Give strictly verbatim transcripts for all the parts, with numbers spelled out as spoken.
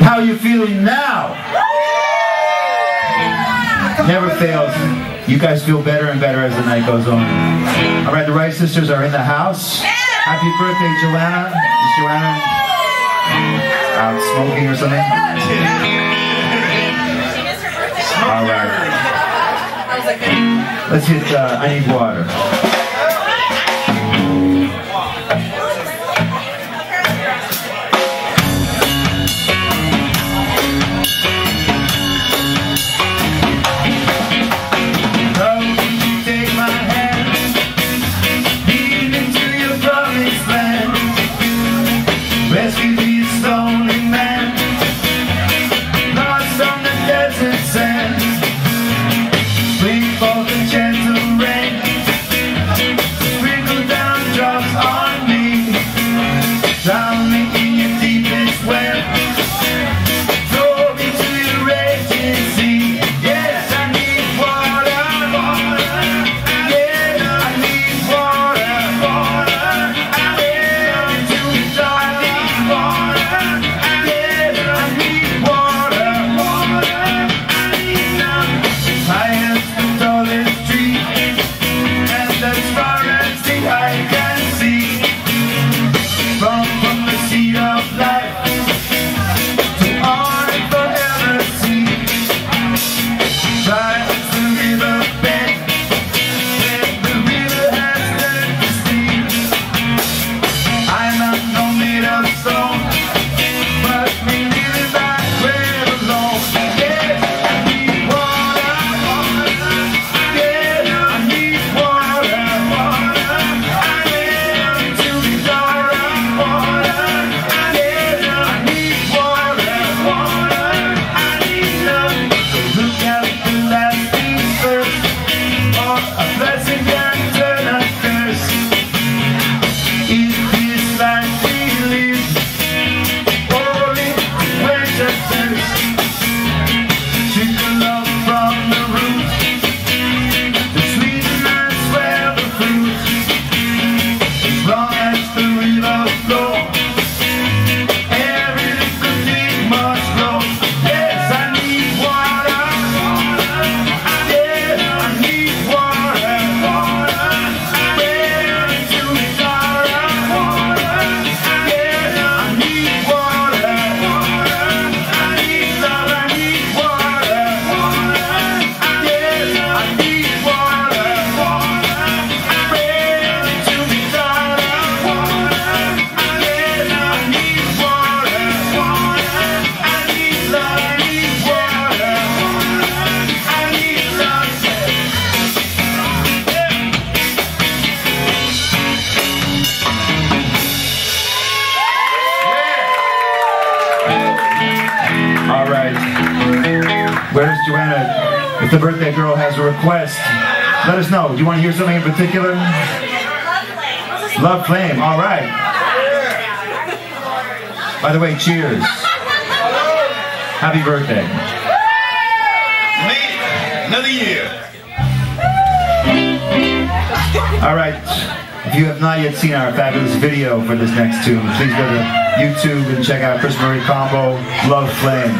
How are you feeling now? Never fails. You guys feel better and better as the night goes on. All right, the Wright sisters are in the house. Happy birthday, Joanna. Is Joanna out smoking or something? All right. Let's hit uh, I Need Water. Bring forth the gentle rain. request, let us know. Do you want to hear something in particular? Love Flame, all right. By the way, cheers. Happy birthday. Another year. All right. If you have not yet seen our fabulous video for this next tune, please go to YouTube and check out Chris Marie combo, Love Flame.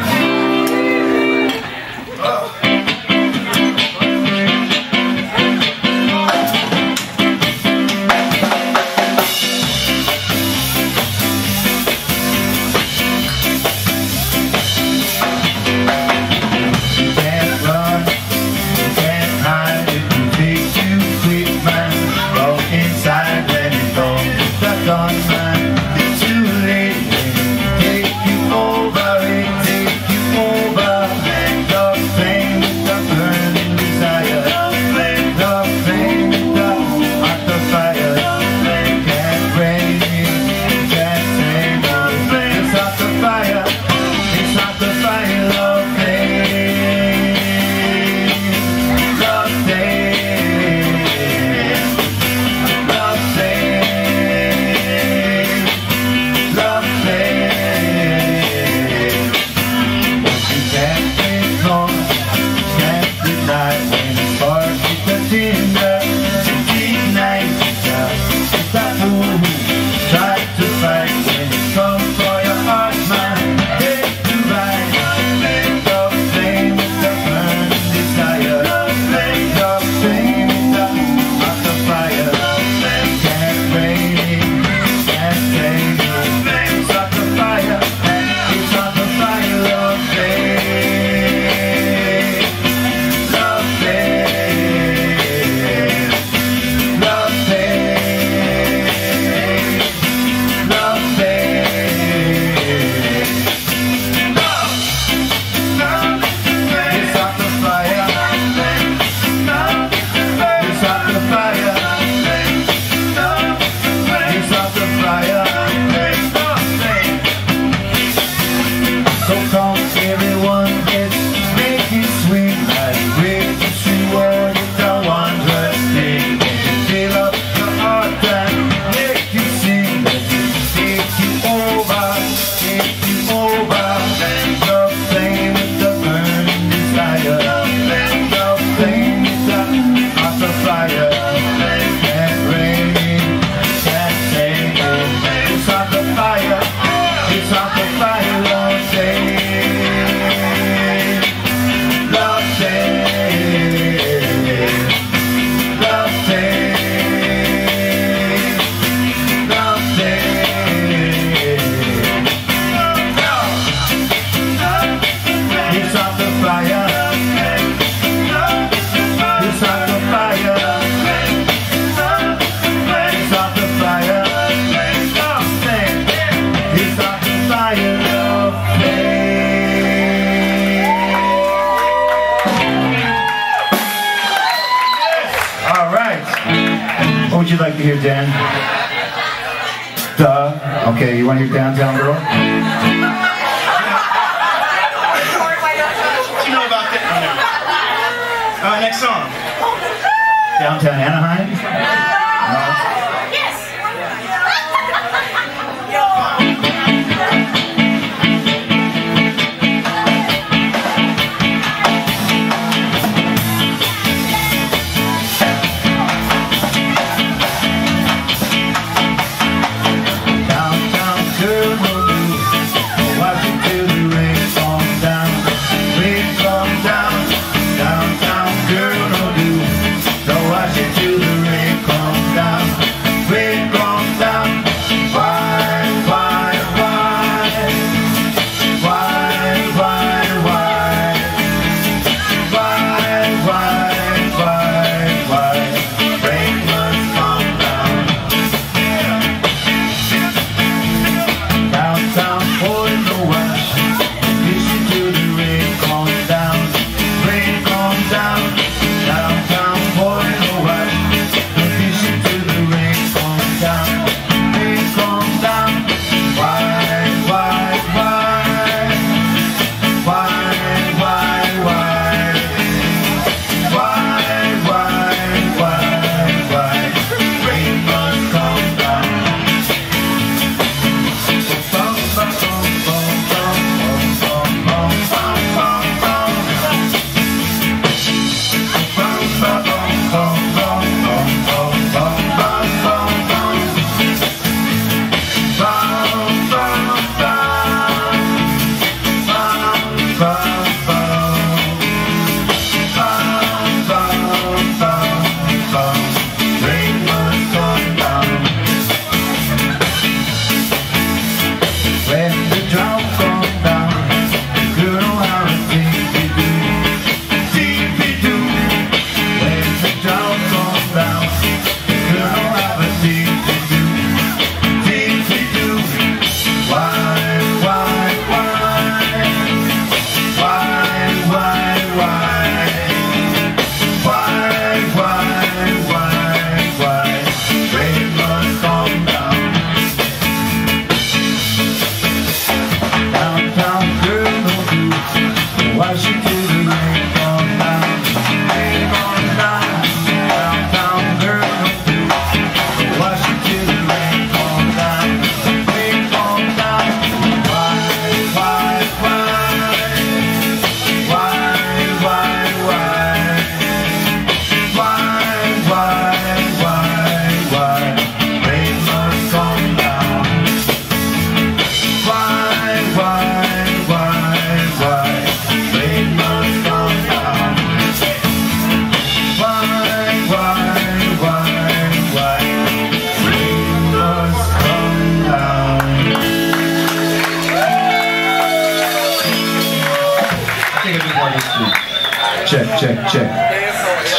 Downtown Anaheim? No. Yes. Downtown girl, watch it till the rain comes down, rain comes down. Downtown girl, watch it till the rain comes down.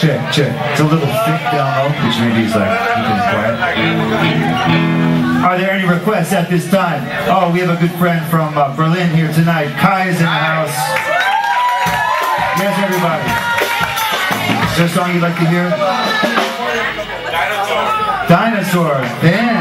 check, check. It's a little thick down low, which maybe is like keeping quiet. Are there any requests at this time? Oh, we have a good friend from uh, Berlin here tonight. Kai is in the house. Yes, everybody. Is there a song you'd like to hear? Dinosaur. Dinosaur. Damn.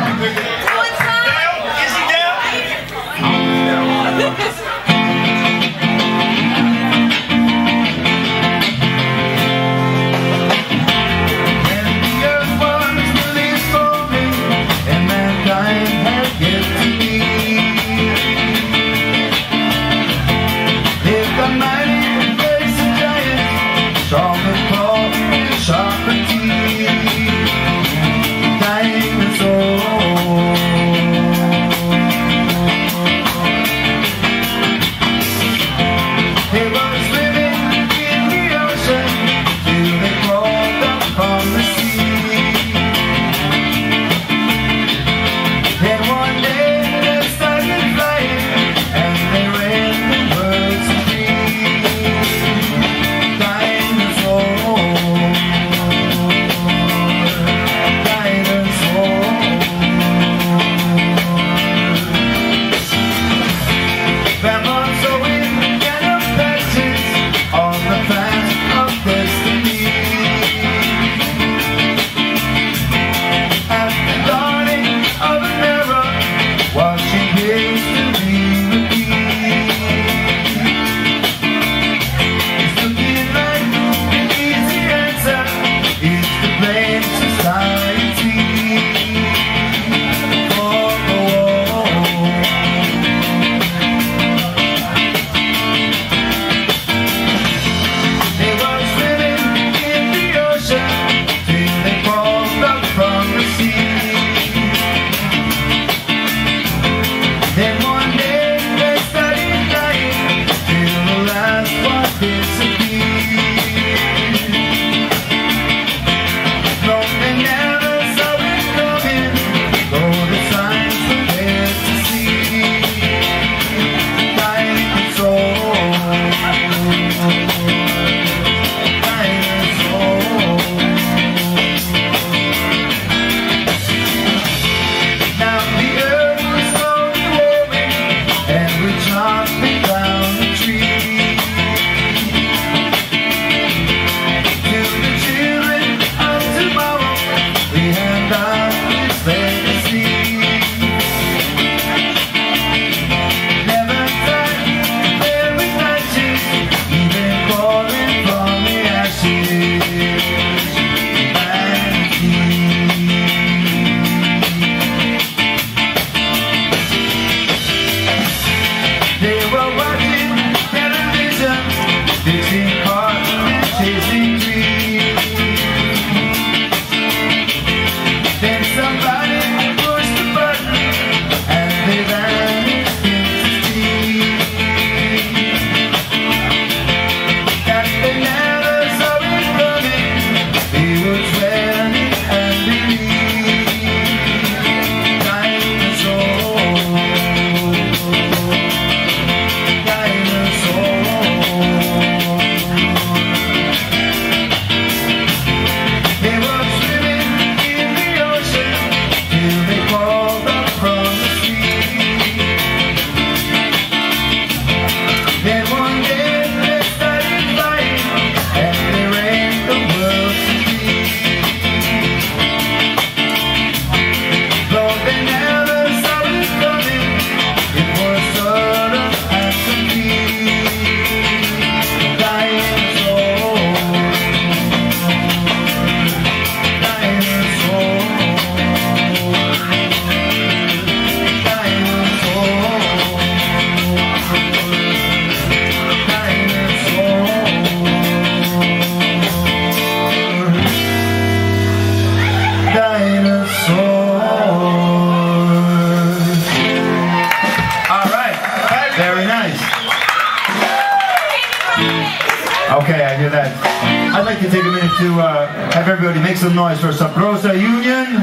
To uh, have everybody make some noise for Sabrosa Union.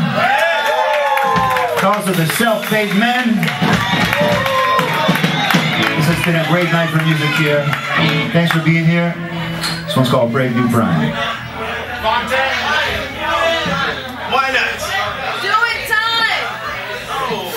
It's also the self-made men. This has been a great night for music here. Thanks for being here. This one's called Brave New Brian. Why not? Do it time! Come on.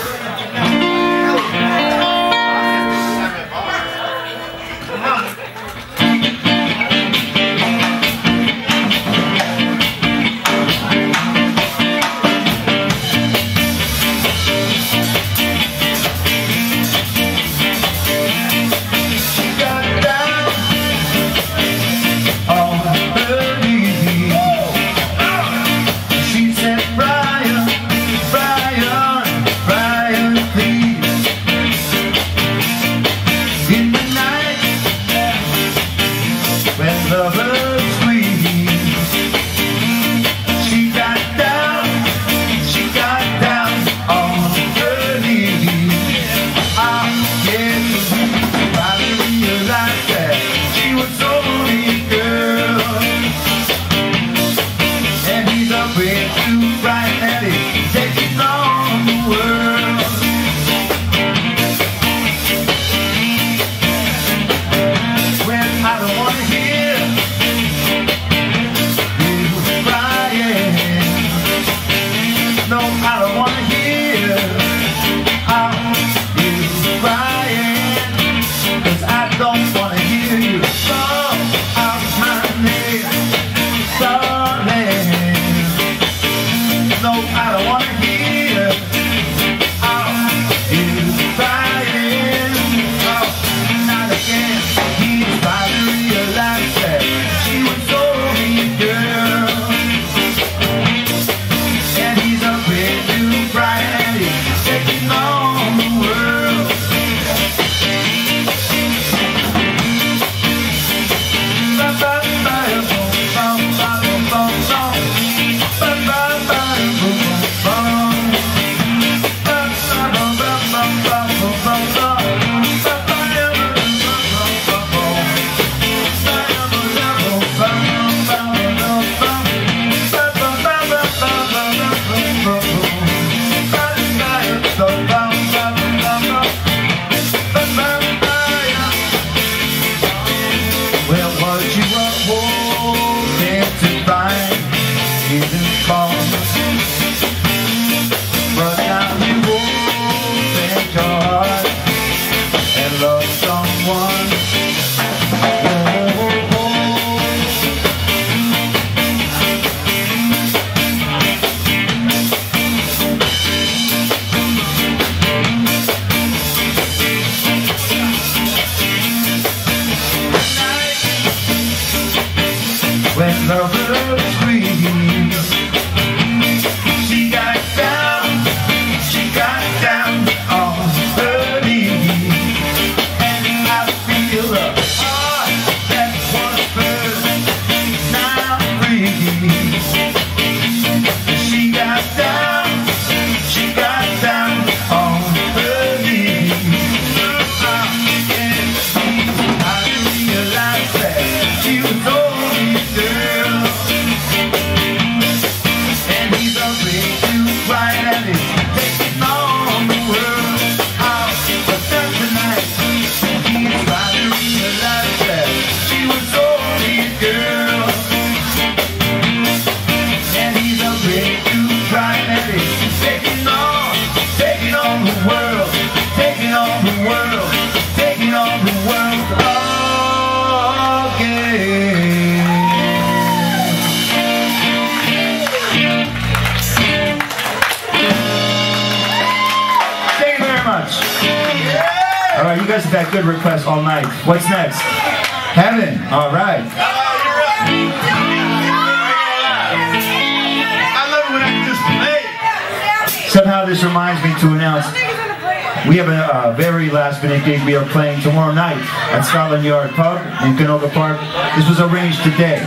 We are playing tomorrow night at Scotland Yard Pub in Kenoga Park. This was arranged today.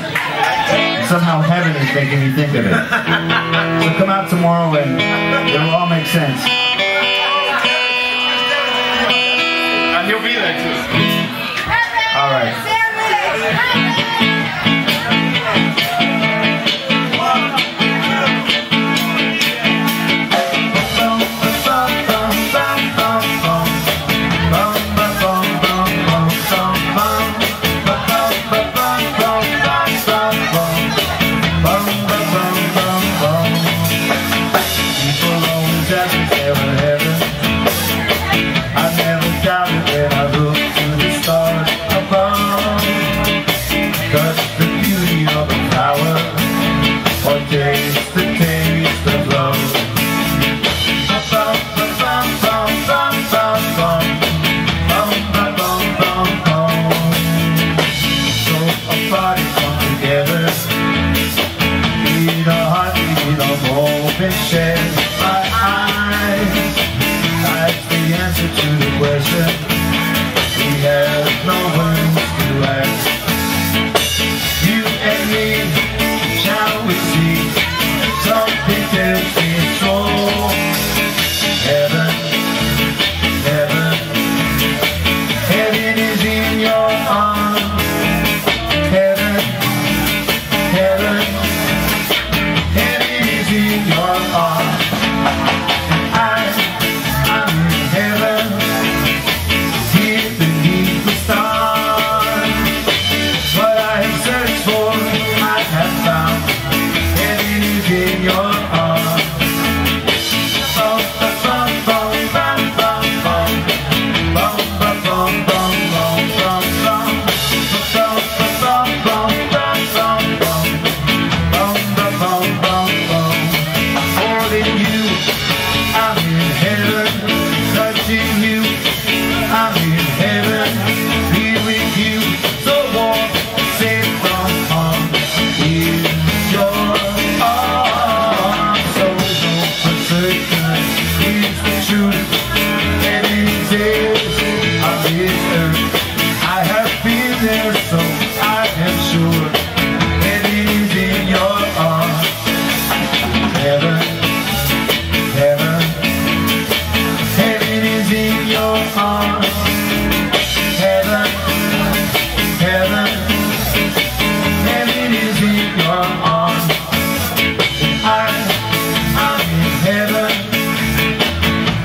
Somehow heaven is making me think of it. So come out tomorrow and it will all make sense. And he'll be there too. All right. Bye. change my eyes. That's the answer to the question. We have no one to ask. You and me, shall we see something that we control? Heaven, heaven, heaven is in your arms. Heaven, heaven, heaven is in your arms. I, I'm in heaven, here beneath the stars. What I have searched for, I have found. Heaven is in your arms. Bum, bum, bum, bum, bum, bum, bum. Bum, bum, bum, bum, bum, bum, bum. Bum, bum, bum, bum, bum, bum, bum. Bum, bum, bum, bum, bum. More than you, I'm in heaven. Touching you, I'm in heaven. Be with you, so warm, safe from harm. In your arms, so uncertain is the truth, and it is on this earth. I have been there, so I am sure, and it is in your arms. Heaven, heaven, heaven is in your arms. Heaven, heaven, heaven is in your arms. I, I'm in heaven,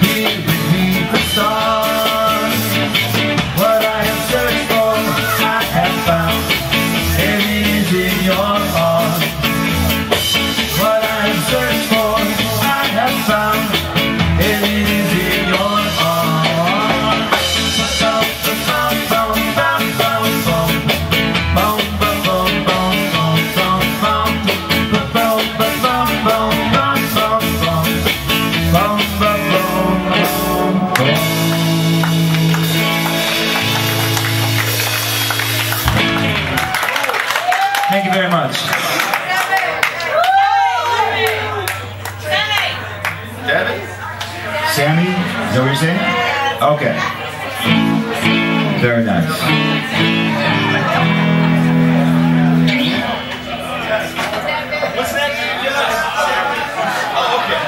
here beneath the stars. What I have searched for, I have found. Heaven is in your arms. What I have searched for, I have found. Heaven is in your arms. Bum, bum, bum, bum, bum, bum. Bum, bum, bum, bum, bum, bum, bum. Bum, bum, bum, bum, bum, bum, bum, bum. Bum, bum, bum, bum, bum. Thank you very much. Devin? Sammy? Is that what you're saying? Okay. Very nice. What's that? Oh, okay.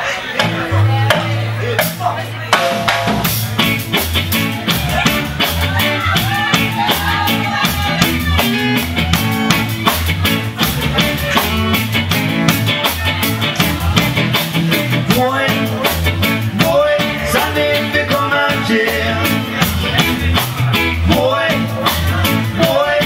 Moi, moi, ça ne fait qu'on a dit. Moi, moi,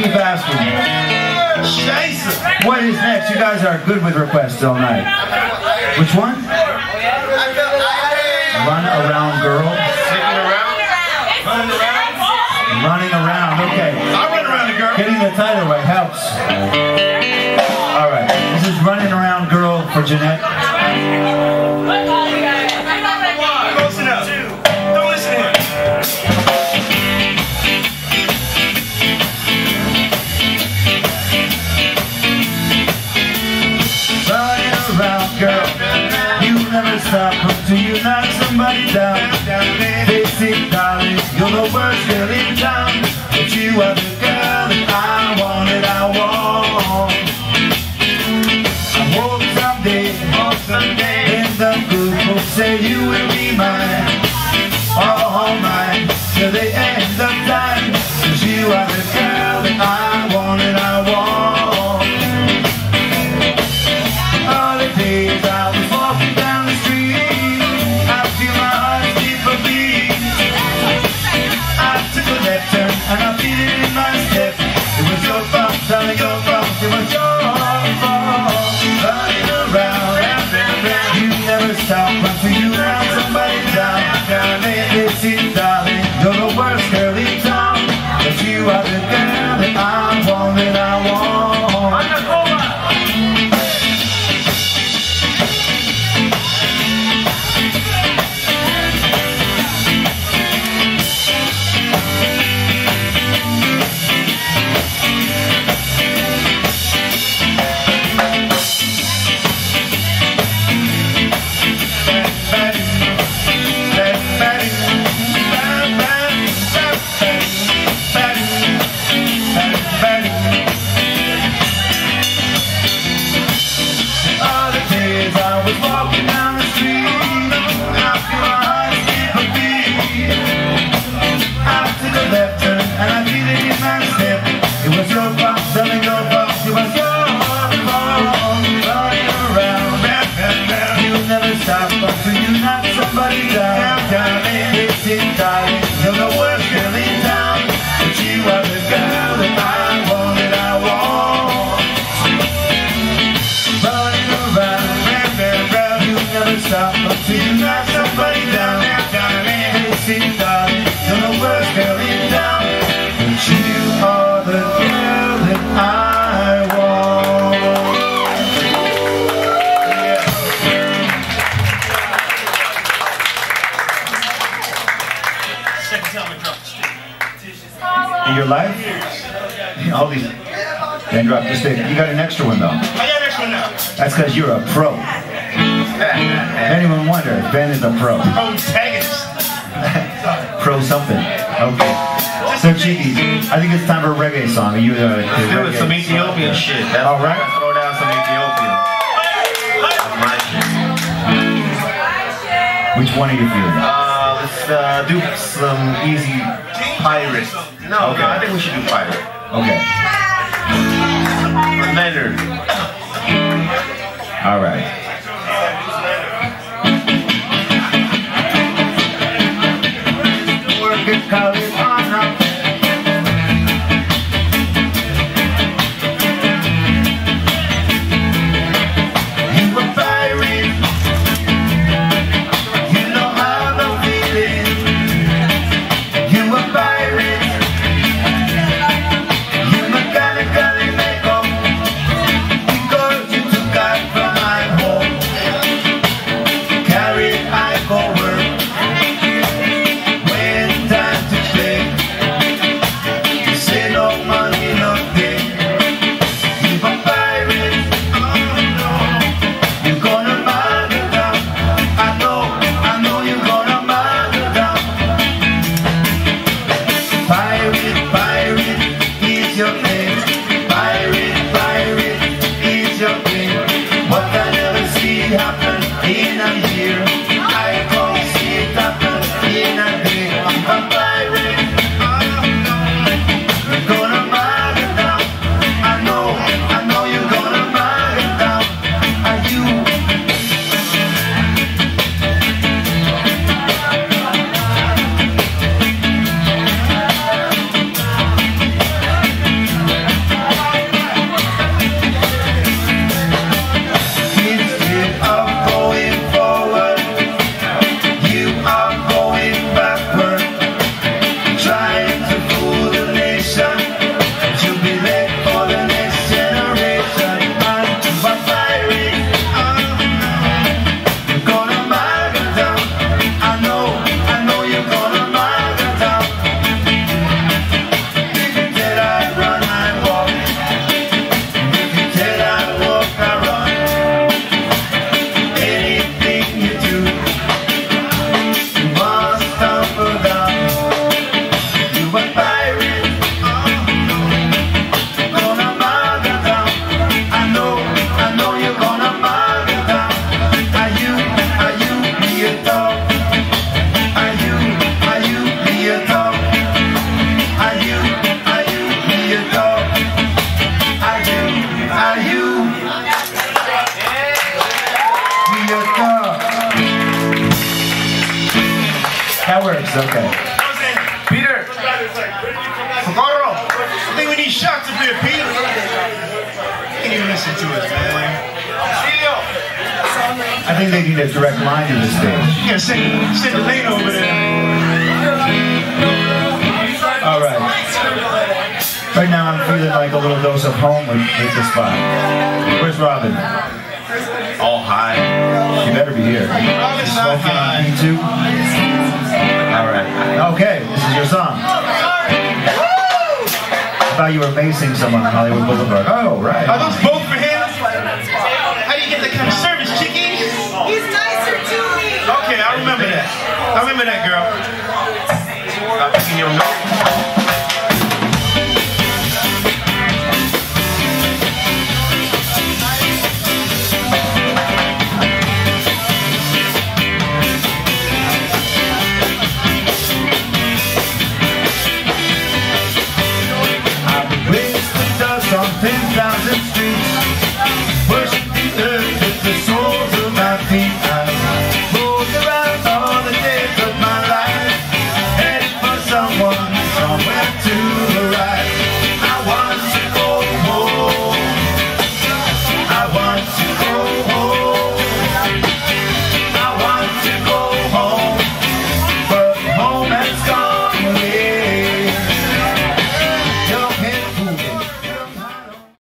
Lucky bastard. Scheiße. What is next? You guys are good with requests all night. Which one? Run Around Girl. Sitting around? Running around? Running around, okay. I'll run around the girl. Getting the title right helps. Alright, this is Running Around Girl for Jeanette. Do you knock somebody down? They say, darling, you're the worst girl in town, but you are the girl that I wanted, I want. I hope someday, hope someday, in the group will say you will be mine, all mine, till the end of time, 'cause you are the girl that I wanted, I want. All the days I was walking down the street, and I feel it in my step. It was your fault, darling, your fault. It was your fault. Running around, round and round. You never stop until you run somebody down. They say, darling, you're the worst girl in town, but you are the girl that I want, that I want. Live? All these. Then drop the stick. You got an extra one though. I got an extra one now. That's because you're a pro. Anyone wonder? Ben is a pro. Protagonist. Pro something. Okay. So Chickies, I think it's time for a reggae song. Are you the, the Let's do it. Some Ethiopian shit. That's all right. Throw down some Ethiopian. My shit. Which one are you feeling? Uh, let's uh, do some Easy Pirate. No, okay. No, I think we should do Pirate. Okay. Leonard. All right. Work at California. You a pirate. You know how I'm feeling. You a pirate. Okay. Jose, Peter. Socorro. I think we need shots up here, Peter. You can't even listen to us, man. I think they need a direct line to the stage. Yeah, send, send the lane over there. All right. Right now I'm feeling like a little dose of home with, with this vibe. Where's Robin? All high. She better be here. Robin's not high. You All right. Okay, this is your song. I thought you were basing someone on Hollywood Boulevard. Oh, right. Are those both for him? How do you get the kind of service, chicken? He's nicer to me. Okay, I remember that. I remember that, girl. I'm picking your nose.